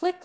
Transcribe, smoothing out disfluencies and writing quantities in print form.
Click